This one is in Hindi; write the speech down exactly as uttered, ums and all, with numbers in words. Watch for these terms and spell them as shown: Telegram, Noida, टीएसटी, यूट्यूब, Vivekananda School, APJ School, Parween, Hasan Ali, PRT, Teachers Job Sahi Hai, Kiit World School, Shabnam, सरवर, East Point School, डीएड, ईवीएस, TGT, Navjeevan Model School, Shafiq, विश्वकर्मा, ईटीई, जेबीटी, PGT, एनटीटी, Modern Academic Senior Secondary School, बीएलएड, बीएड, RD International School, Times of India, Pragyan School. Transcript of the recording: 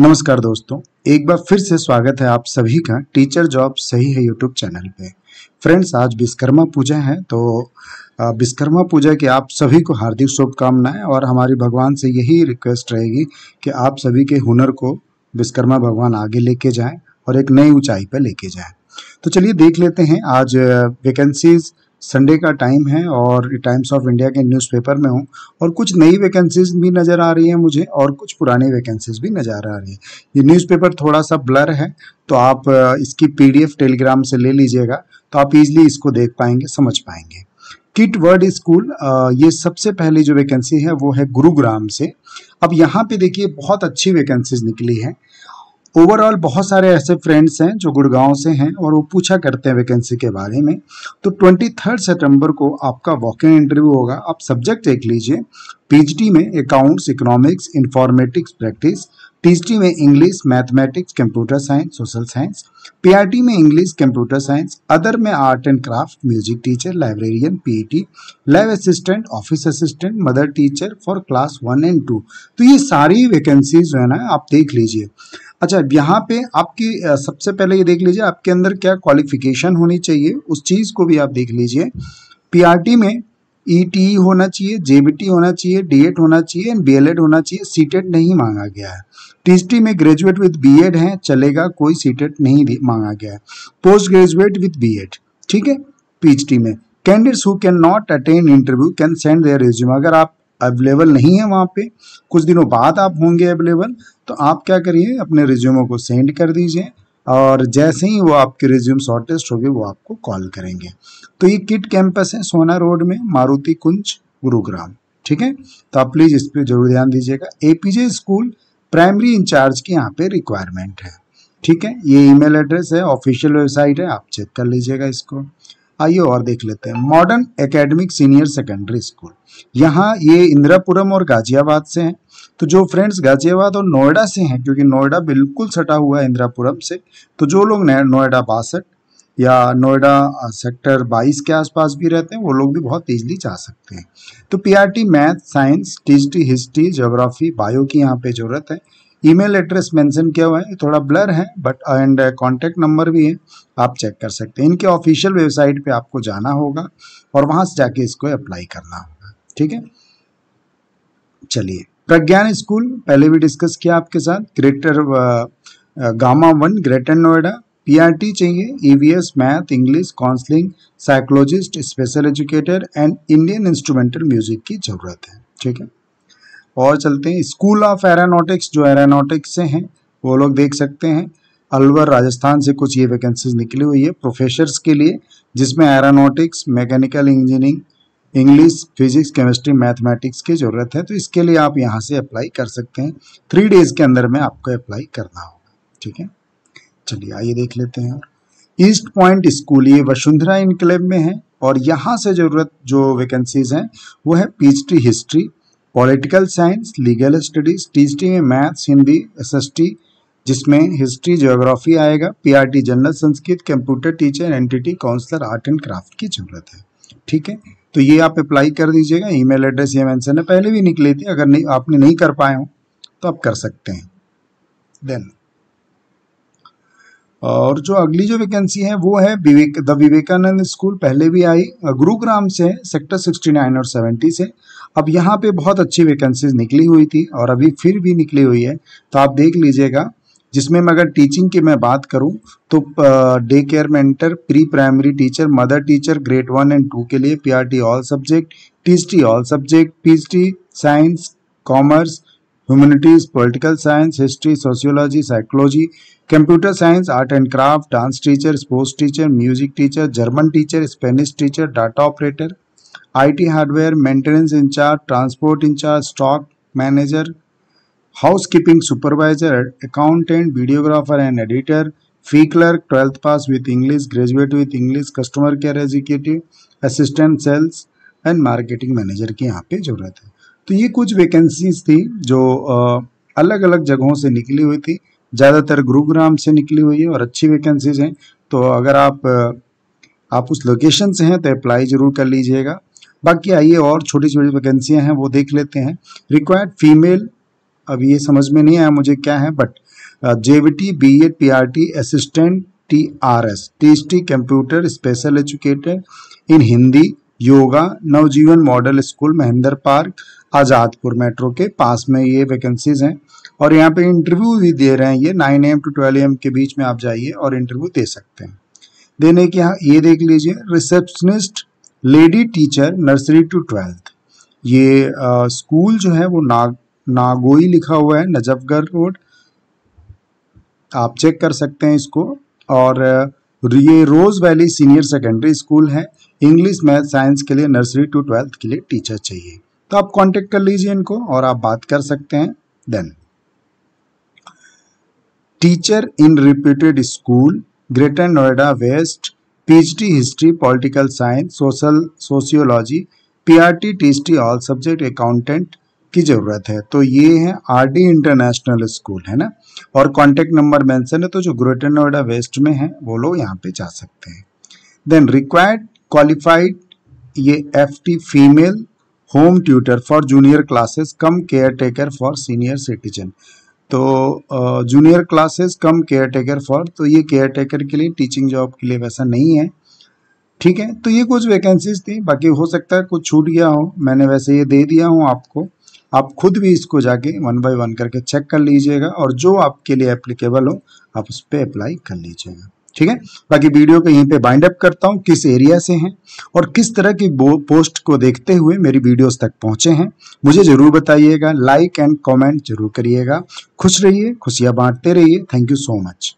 नमस्कार दोस्तों, एक बार फिर से स्वागत है आप सभी का टीचर जॉब सही है यूट्यूब चैनल पे। फ्रेंड्स, आज विश्वकर्मा पूजा है, तो विश्वकर्मा पूजा की आप सभी को हार्दिक शुभकामनाएं और हमारी भगवान से यही रिक्वेस्ट रहेगी कि आप सभी के हुनर को विश्वकर्मा भगवान आगे लेके जाएं और एक नई ऊंचाई पर लेके जाएं। तो चलिए देख लेते हैं आज वैकेंसीज। संडे का टाइम है और टाइम्स ऑफ इंडिया के न्यूज़पेपर में हूँ और कुछ नई वैकेंसीज भी नज़र आ रही है मुझे और कुछ पुरानी वैकेंसीज भी नज़र आ रही है। ये न्यूज़पेपर थोड़ा सा ब्लर है, तो आप इसकी पीडीएफ टेलीग्राम से ले लीजिएगा, तो आप इजीली इसको देख पाएंगे, समझ पाएंगे। किट वर्ल्ड स्कूल, ये सबसे पहले जो वैकेंसी है वो है गुरुग्राम से। अब यहाँ पर देखिए बहुत अच्छी वैकेंसीज निकली है। ओवरऑल बहुत सारे ऐसे फ्रेंड्स हैं जो गुड़गांव से हैं और वो पूछा करते हैं वैकेंसी के बारे में। तो तेईस सितंबर को आपका वॉक इन इंटरव्यू होगा। आप सब्जेक्ट देख लीजिए, पीजीटी में accounts, economics, informatics, practice, TGT में English, mathematics, computer science, social science, PRT में इंग्लिश, कंप्यूटर साइंस, अदर में art and craft, music teacher, librarian, PET, lab assistant, office assistant, mother teacher for class one and two. तो ये सारी वैकेंसीज जो है ना आप देख लीजिए। अच्छा, यहाँ पे आपकी सबसे पहले ये देख लीजिए आपके अंदर क्या क्वालिफिकेशन होनी चाहिए, उस चीज़ को भी आप देख लीजिए। पीआरटी में ईटीई होना चाहिए, जेबीटी होना चाहिए, डीएड होना चाहिए एंड बीएलएड होना चाहिए। सीटेड नहीं मांगा गया है। टीजीटी में ग्रेजुएट विद बीएड है चलेगा, कोई सीटेड नहीं मांगा गया है। पोस्ट ग्रेजुएट विद बीएड, ठीक है। पीजीटी में candidates who can not attend interview can send their resume. अगर आप अवेलेबल नहीं है वहाँ पे, कुछ दिनों बाद आप होंगे अवेलेबल, तो आप क्या करिए अपने रिज्यूमों को सेंड कर दीजिए और जैसे ही वो आपके रिज्यूम शॉर्टेस्ट होंगे वो आपको कॉल करेंगे। तो ये किट कैंपस है सोना रोड में, मारुति कुंज, गुरुग्राम, ठीक है। तो आप प्लीज़ इस पर जरूर ध्यान दीजिएगा। एपीजे स्कूल प्राइमरी इंचार्ज की यहाँ पे रिक्वायरमेंट है, ठीक है। ये ईमेल एड्रेस है, ऑफिशियल वेबसाइट है, आप चेक कर लीजिएगा इसको। आइए और देख लेते हैं modern academic senior secondary school. यहाँ ये इंदिरापुरम और गाजियाबाद से हैं, तो जो फ्रेंड्स गाजियाबाद और नोएडा से हैं, क्योंकि नोएडा बिल्कुल सटा हुआ है इंदिरापुरम से, तो जो लोग नोएडा बासठ या नोएडा सेक्टर बाईस के आसपास भी रहते हैं वो लोग भी बहुत ईजिली जा सकते हैं। तो PRT math, science, TGT, history, geography, bio की यहाँ पे ज़रूरत है। ईमेल एड्रेस मेंशन किया हुआ है, थोड़ा ब्लर है बट, एंड कांटेक्ट नंबर भी है, आप चेक कर सकते हैं। इनके ऑफिशियल वेबसाइट पे आपको जाना होगा और वहां से जाके इसको अप्लाई करना होगा, ठीक है। चलिए प्रज्ञान स्कूल पहले भी डिस्कस किया आपके साथ, Greater Gamma One, Greater Noida. PRT चाहिए, ईवीएस, math, English, counselling, psychologist, special educator and Indian instrumental music की जरूरत है, ठीक है। और चलते हैं स्कूल ऑफ एरोनॉटिक्स, जो एरोनॉटिक्स से हैं वो लोग देख सकते हैं। अलवर, राजस्थान से कुछ ये वैकेंसीज निकली हुई है प्रोफेसर्स के लिए, जिसमें aeronautics, mechanical engineering, English, physics, chemistry, mathematics की ज़रूरत है। तो इसके लिए आप यहाँ से अप्लाई कर सकते हैं, थ्री डेज के अंदर में आपको अप्लाई करना होगा, ठीक है। चलिए आइए देख लेते हैं। ईस्ट पॉइंट स्कूल, ये वसुंधरा इनक्लेव में है और यहाँ से ज़रूरत जो वैकेंसीज हैं वो है PGT history, political science, legal studies, TGT में मैथ्स, हिंदी, एसएसटी, जिसमें हिस्ट्री, ज्योग्राफी आएगा, PRT general, Sanskrit, computer teacher, एनटीटी, counsellor, art and craft की जरूरत है, ठीक है। तो ये आप अप्लाई कर दीजिएगा। ईमेल एड्रेस ये मेंशन है, पहले भी निकली थी, अगर नहीं आपने नहीं कर पाए हो तो आप कर सकते हैं। देन और जो अगली जो वैकेंसी है वो है विवेक द विवेकानंद स्कूल, पहले भी आई, गुरुग्राम से है, सेक्टर उनहत्तर और सत्तर से। अब यहाँ पे बहुत अच्छी वैकेंसीज निकली हुई थी और अभी फिर भी निकली हुई है, तो आप देख लीजिएगा। जिसमें मैं अगर टीचिंग की मैं बात करूँ तो day care mentor, pre primary teacher, mother teacher grade one and two के लिए PRT all subject, TGT all subject, PGT science, commerce, humanities, political science, history, sociology, psychology, computer science, art and craft, dance teacher, sports teacher, music teacher, German teacher, Spanish teacher, data operator, IT hardware, maintenance in charge, transport in charge, stock manager, housekeeping supervisor, accountant, videographer and editor, fee clerk, twelfth pass with English, graduate with English, customer care executive, assistant sales and marketing manager की यहाँ पे जरूरत है। तो ये कुछ वैकेंसीज थी जो अलग अलग जगहों से निकली हुई थी, ज़्यादातर गुरुग्राम से निकली हुई है और अच्छी वैकेंसीज हैं। तो अगर आप आप उस लोकेशन से हैं तो अप्लाई ज़रूर कर लीजिएगा। बाकी आइए और छोटी छोटी वैकेंसियां हैं वो देख लेते हैं। रिक्वायर्ड फीमेल, अब ये समझ में नहीं आया मुझे क्या है, but JVT, बीएड, PRT, assistant TRS, टीएसटी, computer, special educated in Hindi, yoga, Navjeevan model school, Mahendra Park, Azadpur metro के पास में ये वैकेंसीज हैं। और यहाँ पे इंटरव्यू भी दे रहे हैं, ये nine A M to twelve A M के बीच में आप जाइए और इंटरव्यू दे सकते हैं। देने के यहाँ ये देख लीजिए, receptionist, lady teacher, nursery to twelfth. ये आ, स्कूल जो है वो नाग नागोई लिखा हुआ है, नजफगढ़ रोड, आप चेक कर सकते हैं इसको। और ये Rose Valley senior secondary school है, इंग्लिश, मैथ, साइंस के लिए नर्सरी टू ट्वेल्थ के लिए टीचर चाहिए, तो आप कांटेक्ट कर लीजिए इनको और आप बात कर सकते हैं। Then teacher in reputed school, Greater Noida west, PGT history, political science, social, sociology, PRT, टीएसटी all subject, accountant की ज़रूरत है। तो ये है आरडी इंटरनेशनल स्कूल है ना, और कॉन्टेक्ट नंबर मेंशन है, तो जो ग्रेटर नोएडा वेस्ट में है वो लोग यहाँ पे जा सकते हैं। देन रिक्वायर्ड क्वालिफाइड, ये FT female, home tutor for junior classes, cum caretaker for senior citizen. तो junior classes cum caretaker for, तो ये केयर टेकर के लिए, टीचिंग जॉब के लिए वैसा नहीं है, ठीक है। तो ये कुछ वैकेंसीज थी, बाकी हो सकता है कुछ छूट गया हो, मैंने वैसे ये दे दिया हूँ आपको, आप खुद भी इसको जाके वन बाय वन करके चेक कर लीजिएगा और जो आपके लिए एप्लीकेबल हो आप उस पर अप्लाई कर लीजिएगा, ठीक है। बाकी वीडियो को यहीं पे बाइंड अप करता हूँ, किस एरिया से हैं और किस तरह की पोस्ट को देखते हुए मेरी वीडियोस तक पहुँचे हैं मुझे ज़रूर बताइएगा, लाइक एंड कमेंट जरूर करिएगा। खुश रहिए, खुशियाँ बांटते रहिए, थैंक यू सो मच।